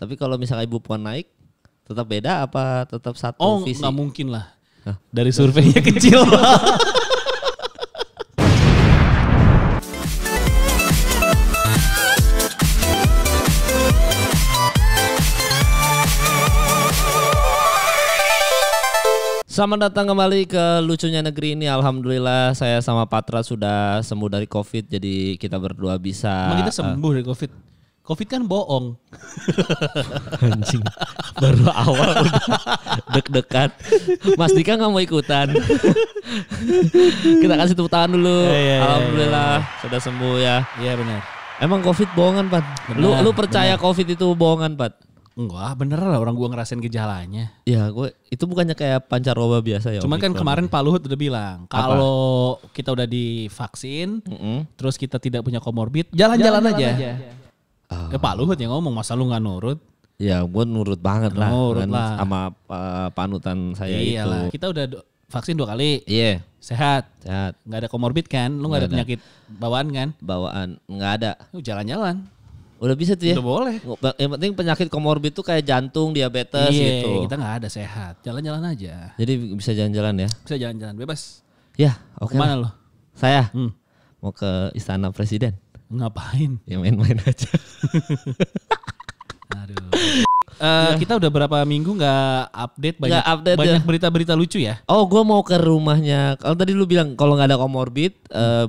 Tapi kalau misalnya Ibu Puan naik, tetap beda apa tetap satu visi? Oh, nggak mungkin lah. Hah? Dari surveinya kecil. Selamat datang kembali ke Lucunya Negeri ini. Alhamdulillah saya sama Patra sudah sembuh dari COVID. Jadi kita berdua bisa. Emang kita sembuh dari COVID? COVID kan bohong. Anjing. Baru awal deg-degan. Mas Dika gak mau ikutan. Kita kasih tepuk tangan dulu. Alhamdulillah sudah sembuh ya. Iya benar. Emang COVID bohongan Pat? Lu percaya bener. COVID itu bohongan Pat? Enggak, bener lah, orang gue ngerasain gejalanya. Ya gue itu bukannya kayak pancaroba biasa ya. Cuman kan kemarin Pak Luhut udah bilang kalau kita udah divaksin, terus kita tidak punya komorbid, jalan-jalan aja. Ya Pak Luhut yang ngomong, masa lu nggak nurut? Ya gue nurut banget lah, sama panutan saya itu. Iyalah, kita udah vaksin 2 kali. Iya. Sehat. Nggak ada komorbid kan? Lu nggak ada penyakit bawaan kan? Bawaan nggak ada. Lu jalan-jalan. Udah bisa tuh ya? Udah boleh. Yang penting penyakit komorbid tuh kayak jantung, diabetes gitu. Kita nggak ada, sehat. Jalan-jalan aja. Jadi bisa jalan-jalan ya? Bisa jalan-jalan, bebas. Ya, oke. Kemana lo? Saya? Mau ke Istana Presiden. Ngapain? Ya main-main aja. Aduh. Kita udah berapa minggu nggak update banyak berita-berita lucu ya. Oh, gue mau ke rumahnya. Kalau tadi lu bilang kalau nggak ada komorbid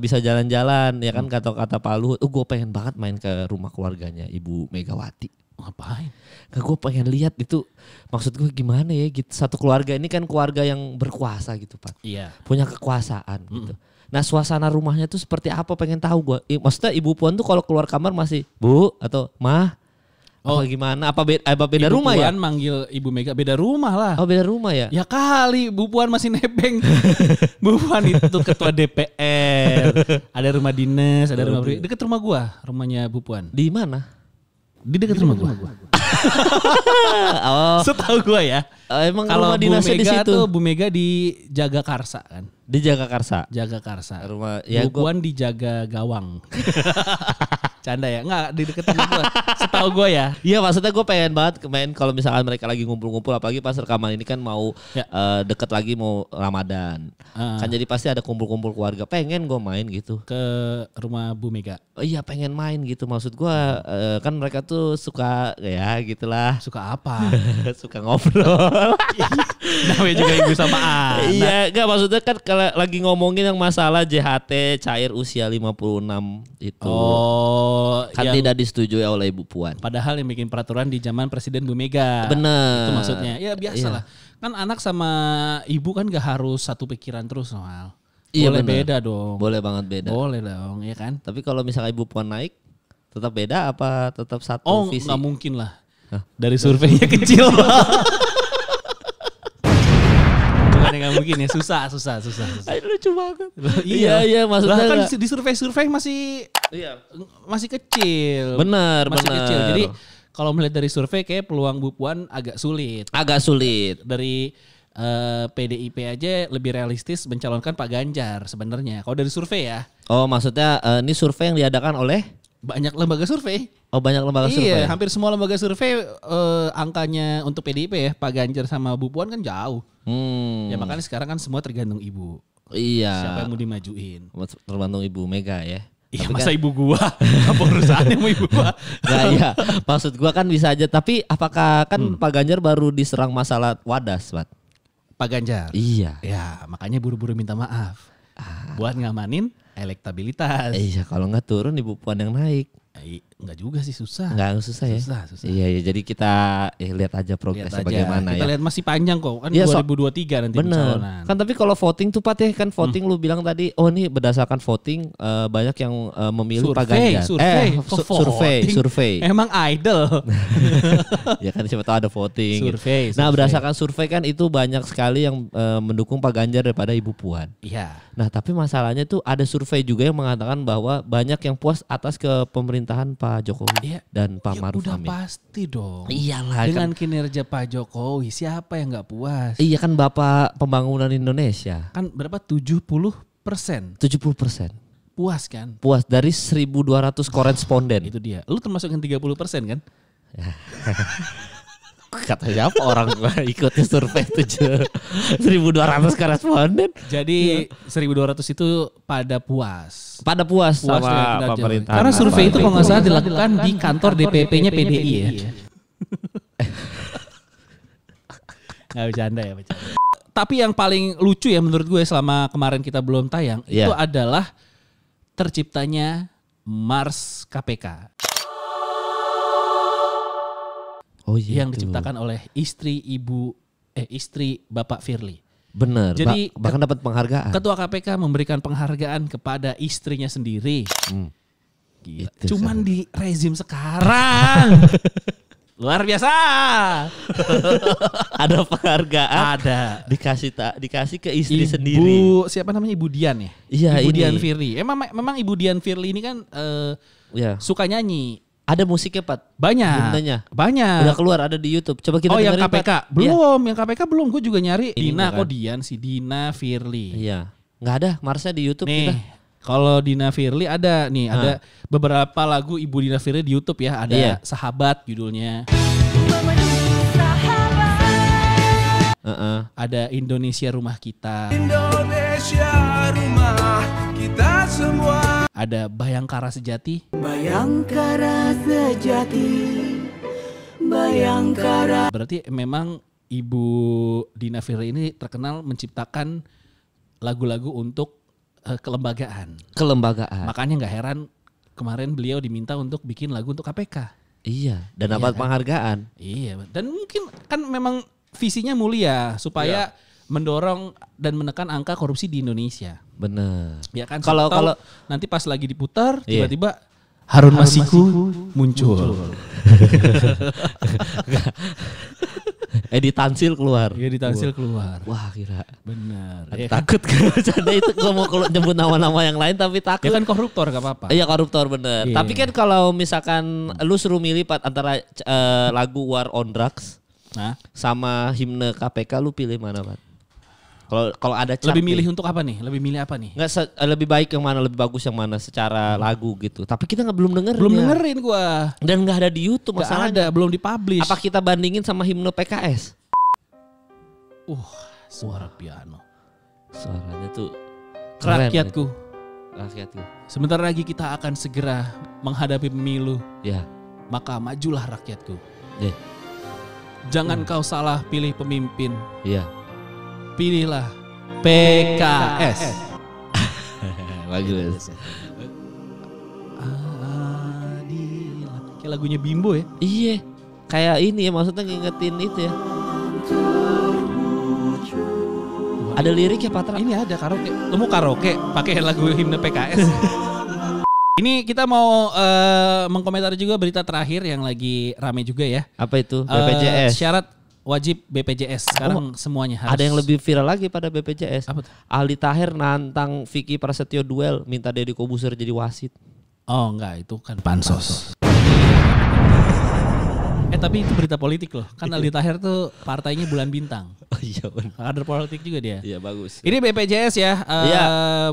bisa jalan-jalan ya kan, kata-kata Pak Luhut. Gue pengen banget main ke rumah keluarganya Ibu Megawati. Ngapain? Gue pengen lihat itu. Maksud gue gimana ya? Gitu. Satu keluarga ini kan keluarga yang berkuasa gitu Pak. Iya. Punya kekuasaan gitu. Nah suasana rumahnya tuh seperti apa, pengen tahu gue. Maksudnya Ibu Puan tuh kalau keluar kamar masih Bu atau Mah. Oh gimana? Apa beda Ibu rumah Puan ya? Ibu Puan manggil Ibu Mega beda rumah lah. Oh beda rumah ya? Ya kali, Bu Puan masih nebeng. Bu Puan itu ketua DPR. Ada rumah dinas, ada rumah pribadi. Dekat rumah gua, rumahnya Bu Puan. Di mana? Di dekat rumah gua. Oh. Setahu gua ya. Emang kalau rumah dinasnya di situ. Tuh Bu Mega di Jaga Karsa kan? Di Jaga Karsa. Jaga Karsa. Rumah ya Bu Puan di Jaga Gawang. Canda ya, nggak di deketin gue, setahu gue ya. Iya maksudnya gue pengen banget main kalau misalkan mereka lagi ngumpul-ngumpul, apalagi pas rekaman ini kan mau ya. Deket lagi mau Ramadan, kan jadi pasti ada kumpul-kumpul keluarga. Pengen gue main gitu ke rumah Bu Mega. Oh, iya pengen main gitu maksud gue, kan mereka tuh suka ya gitulah. Suka apa? Suka ngobrol. Namanya juga ibu sama anak. Iya, nggak maksudnya kan kalau lagi ngomongin yang masalah JHT cair usia 56 itu. Oh. Kan tidak disetujui oleh Ibu Puan. Padahal yang bikin peraturan di zaman Presiden Bu Mega. Bener. Itu maksudnya. Ya biasalah. Iya. Kan anak sama ibu kan gak harus satu pikiran terus soal. Iya, boleh bener. Beda dong. Boleh banget beda. Boleh dong, ya kan. Tapi kalau misalnya Ibu Puan naik, tetap beda apa tetap satu visi? Oh, gak mungkin lah. Hah? Dari surveinya kecil. Nggak mungkin ya, susah. Aduh, lucu banget. Iya maksudnya kan di survei masih masih kecil. Benar. Kecil. Jadi kalau melihat dari survei kayak peluang Bu Puan agak sulit. Dari PDIP aja lebih realistis mencalonkan Pak Ganjar sebenarnya. Kalau dari survei ya. Oh maksudnya ini survei yang diadakan oleh banyak lembaga survei. Oh banyak lembaga survei. Iya hampir semua lembaga survei angkanya untuk PDIP ya. Pak Ganjar sama Bu Puan kan jauh. Ya makanya sekarang kan semua tergantung ibu. Iya. Siapa yang mau dimajuin? Tergantung Ibu Mega ya. Iya tapi masa kan, ibu gua? Apa urusannya mau ibu gua? Nah, iya. Maksud gua kan bisa aja. Tapi apakah kan Pak Ganjar baru diserang masalah wadas Pak Ganjar? Iya. Ya makanya buru-buru minta maaf. Buat ngamanin elektabilitas. Iya kalau nggak turun Ibu Puan yang naik. Enggak juga sih, susah. Enggak susah ya. Iya jadi kita lihat aja progresnya bagaimana ya. Kita lihat masih panjang kok. Kan 2023 nanti pencalonan. Kan tapi kalau voting tuh Pat ya, kan voting lu bilang tadi ini berdasarkan voting banyak yang memilih Pak Ganjar. Survei. Emang idol. Ya kan siapa tahu ada voting. Survei. Nah, berdasarkan survei kan itu banyak sekali yang mendukung Pak Ganjar daripada Ibu Puan. Iya. Nah, tapi masalahnya tuh ada survei juga yang mengatakan bahwa banyak yang puas atas ke pemerintahan Pak Jokowi dan Pak Maruf Amin. Udah pasti dong. Iyalah. Dengan kinerja Pak Jokowi siapa yang nggak puas? Iya kan Bapak Pembangunan Indonesia. Kan berapa? 70%. 70%. Puas kan? Puas dari 1.200 koresponden. Itu dia. Lu termasuk yang 30% kan? Kata siapa orang ikutnya survei 1.200 koresponden. Jadi 1.200 itu pada puas sama pemerintah. Karena survei itu kalau nggak salah dilakukan di kantor DPP-nya PDI ya. Nggak bercanda ya. Tapi yang paling lucu ya menurut gue selama kemarin kita belum tayang itu adalah terciptanya Mars KPK. Oh, yang itu diciptakan oleh istri Bapak Firli. Bener. Jadi bahkan dapat penghargaan. Ketua KPK memberikan penghargaan kepada istrinya sendiri. Gitu, cuman di rezim sekarang. Luar biasa. Ada penghargaan. Ada. Dikasih ke istri sendiri. Siapa namanya, Ibu Dian ya? Iya, Ibu Dian Firli. Memang Ibu Dian Firli ini kan suka nyanyi. Ada musiknya, Pat? Banyak. Udah keluar, ada di YouTube. Coba kita dengerin, yang KPK? Pat. Belum, yang KPK belum. Gue juga nyari. Ini Dina, kok Dian sih? Dina Firli. Iya. Nggak ada, Marsnya di YouTube nih, kita. Kalau Dina Firli ada nih, ada beberapa lagu Ibu Dina Firli di YouTube ya. Ada Sahabat judulnya. Ada Indonesia Rumah Kita. Indonesia Rumah Kita Semua. Ada Bayangkara Sejati. Bayangkara Sejati. Bayangkara. Berarti memang Ibu Dina Firli ini terkenal menciptakan lagu-lagu untuk kelembagaan. Kelembagaan. Makanya nggak heran kemarin beliau diminta untuk bikin lagu untuk KPK. Iya. Dan dapat penghargaan. Iya. Dan mungkin kan memang visinya mulia supaya mendorong dan menekan angka korupsi di Indonesia. Bener. Ya kan, kalau nanti pas lagi diputar tiba-tiba Harun Masiku muncul. Edi Tansil keluar. Edi Tansil keluar. Wah, gila. Bener. Takut kan? Karena itu gue mau nyebut nama-nama yang lain tapi takut. Dia kan koruptor, gak apa-apa. Iya, koruptor, bener. Yeah. Tapi kan kalau misalkan lu suruh milih antara lagu War on Drugs sama himne KPK, lu pilih mana, Pat? Kalau ada chart, lebih milih untuk apa nih? Lebih milih apa nih? Nggak, lebih baik yang mana, lebih bagus yang mana secara lagu gitu. Tapi kita belum dengerin. Belum dengerin gua. Dan nggak ada di YouTube, masalahnya. Nggak ada, belum dipublish. Apa kita bandingin sama himne PKS? Suara piano. Suaranya tuh keren. Rakyatku. Sebentar lagi kita akan segera menghadapi pemilu. Ya. Maka majulah rakyatku. Jangan kau salah pilih pemimpin. Iya. Pilihlah PKS. Bagus. Adilah. Kayak lagunya Bimbo ya? Iya. Kayak ini ya, maksudnya ngingetin itu ya. Ada lirik ya, Patra? Ini ada karaoke. Lu mau karaoke pakai lagu himne PKS. Ini kita mau mengkomentari juga berita terakhir yang lagi rame juga ya. Apa itu? BPJS. Syarat wajib BPJS sekarang semuanya harus. Ada yang lebih viral lagi pada BPJS. Apa tuh? Ali Tahir nantang Vicky Prasetyo duel, minta Deddy Corbuzier jadi wasit. Oh enggak, itu kan pansos. Tapi itu berita politik loh. Kan Ali Tahir tuh partainya Bulan Bintang. Oh iya benar. Kader politik juga dia. Iya, bagus. Ini BPJS ya.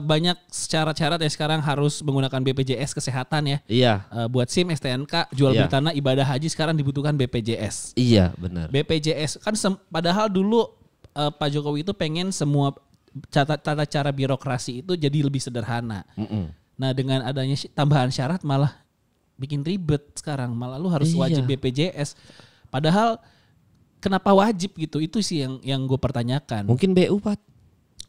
Banyak syarat-syarat ya sekarang, harus menggunakan BPJS kesehatan ya. Iya. Buat SIM, STNK, jual beli tanah, ibadah haji sekarang dibutuhkan BPJS. Iya, benar. BPJS kan padahal dulu Pak Jokowi itu pengen semua tata cara birokrasi itu jadi lebih sederhana. Nah, dengan adanya tambahan syarat malah bikin ribet sekarang, malah lu harus wajib BPJS. Padahal kenapa wajib gitu? Itu sih yang gue pertanyakan. Mungkin BU, Pat.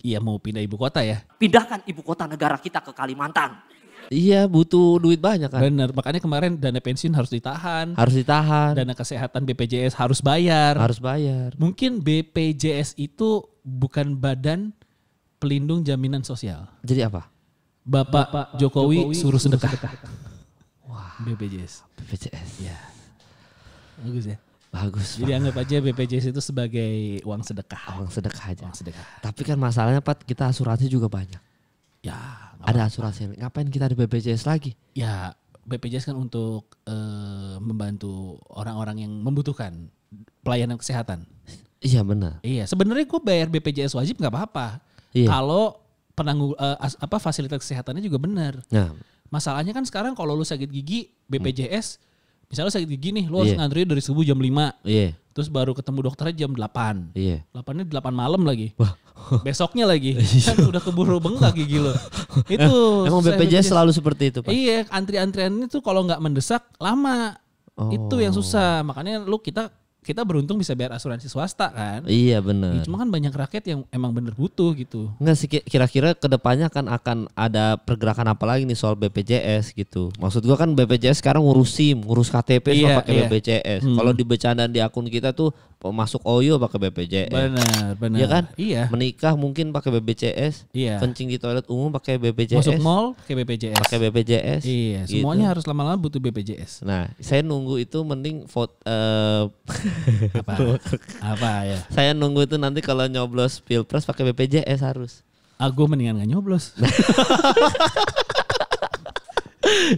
Iya, mau pindah ibu kota ya. Pindahkan ibu kota negara kita ke Kalimantan. Iya, butuh duit banyak kan. Bener, makanya kemarin dana pensiun harus ditahan. Harus ditahan. Dana kesehatan BPJS harus bayar. Harus bayar. Mungkin BPJS itu bukan Badan Pelindung Jaminan Sosial. Jadi apa? Bapak Jokowi suruh sedekah. BPJS. Ya. Bagus ya. Bagus. Jadi anggap aja BPJS itu sebagai uang sedekah. Uang sedekah aja. Uang sedekah. Tapi kan masalahnya, Pat, kita asuransi juga banyak. Ya. Ada asuransi. Ngapain kita ada BPJS lagi? Ya, BPJS kan untuk membantu orang-orang yang membutuhkan pelayanan kesehatan. Iya, benar. Iya, sebenarnya gue bayar BPJS wajib nggak apa-apa. Iya. Kalau fasilitas kesehatannya juga benar. Nah. Masalahnya kan sekarang kalau lu sakit gigi BPJS misalnya sakit gigi nih, lu harus ngantri dari subuh jam 5. Iya. Terus baru ketemu dokternya jam 8. Iya. 8-nya 8 malam lagi. Besoknya lagi. Kan udah keburu bengkak gigi lo. Itu. Emang BPJS selalu seperti itu, Pak? Iya, antri-antrian itu kalau nggak mendesak lama. Oh. Itu yang susah. Makanya lu kita beruntung bisa bayar asuransi swasta kan. Iya benar. Ya, cuma kan banyak rakyat yang emang bener butuh gitu. Enggak sih, kira-kira kedepannya kan akan ada pergerakan apa lagi nih soal BPJS gitu. Maksud gua kan BPJS sekarang ngurus SIM, ngurus KTP sama pakai BPJS. Kalau di bercandaan di akun kita tuh masuk OYO pakai BPJS. Benar, benar. Iya kan? Iya. Menikah mungkin pakai BPJS. Iya. Kencing di toilet umum pakai BPJS. Masuk mall pakai BPJS. Pakai BPJS. Iya. Gitu. Semuanya harus lama-lama butuh BPJS. Nah, saya nunggu itu mending vote. Apa ya? Saya nunggu itu nanti kalau nyoblos pilpres pakai BPJS harus. Ah, gue mendingan gak nyoblos.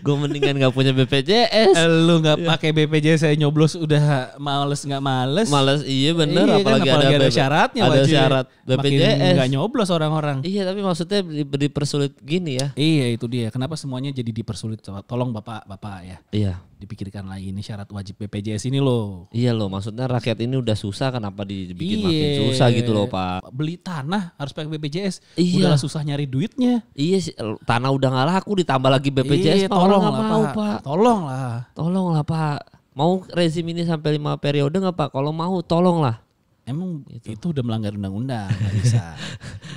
Gue mendingan gak punya BPJS. Lu gak pakai BPJS, saya nyoblos udah males gak males. Males, iya bener. Iya, apalagi ada syaratnya. Ada syarat BPJS. Makin gak nyoblos orang-orang. Iya, tapi maksudnya dipersulit gini ya. Iya, itu dia. Kenapa semuanya jadi dipersulit? Tolong bapak-bapak ya. Iya. Dipikirkan lagi ini syarat wajib BPJS ini loh. Iya loh, maksudnya rakyat ini udah susah, kenapa dibikin makin susah gitu loh, Pak. Beli tanah harus pakai BPJS. Iya. Udahlah susah nyari duitnya. Iya, tanah udah gak laku ditambah lagi BPJS. Iya, tolonglah Pak. Tolonglah. Tolonglah Pak. Mau rezim ini sampai 5 periode nggak Pak? Kalau mau tolonglah. Emang itu udah melanggar undang-undang. Gak bisa.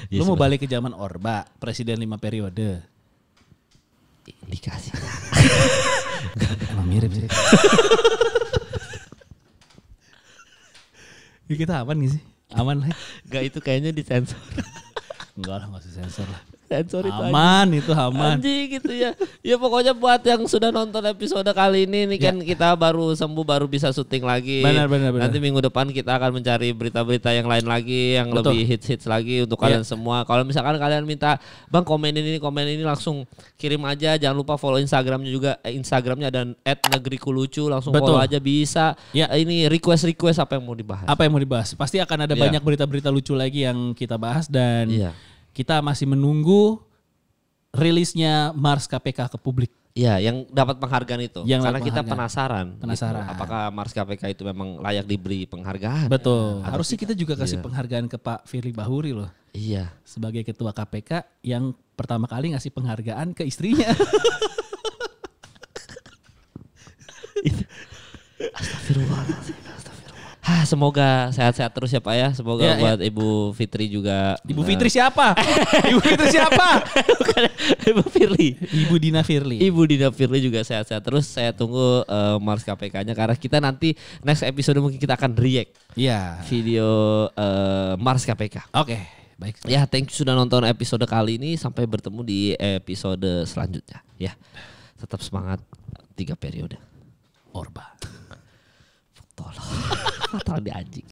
Lu mau balik ke zaman Orba, presiden 5 periode. Dikasih. Emang mirip sih. Ya, kita aman gak sih? Aman lah. Gak, itu kayaknya disensor. Enggak lah, gak usah sensor lah. Sensor itu aman, itu aman. Anjing gitu ya. Ya pokoknya buat yang sudah nonton episode kali ini nih kan kita baru sembuh, baru bisa syuting lagi. Benar. Nanti minggu depan kita akan mencari berita-berita yang lain lagi, yang lebih hits-hits lagi untuk kalian semua. Kalau misalkan kalian minta, "Bang, komen ini langsung kirim aja. Jangan lupa follow Instagramnya juga. Instagramnya dan @negerikulucu langsung follow aja bisa. Ya. Ini request apa yang mau dibahas? Apa yang mau dibahas? Pasti akan ada banyak berita-berita lucu lagi yang kita bahas dan kita masih menunggu rilisnya Mars KPK ke publik. Ya, yang dapat penghargaan itu. Karena kita penasaran. Gitu, apakah Mars KPK itu memang layak diberi penghargaan? Betul. Ya, harusnya kita juga kasih penghargaan ke Pak Firly Bahuri loh. Iya. Sebagai ketua KPK yang pertama kali ngasih penghargaan ke istrinya. Astagfirullah. Hah, semoga sehat-sehat terus ya Pak ya. Semoga buat Ibu Fitri juga. Ibu Fitri siapa? Ibu Fitri siapa? Bukan, Ibu Firli. Ibu Dian Firli. Ibu Dian Firli juga sehat-sehat terus. Saya tunggu Mars KPK-nya karena kita nanti next episode mungkin kita akan react video Mars KPK. Oke, baik. Ya, thank you sudah nonton episode kali ini. Sampai bertemu di episode selanjutnya. Ya, tetap semangat 3 periode. Orba. Tolong. Tolong di anjing.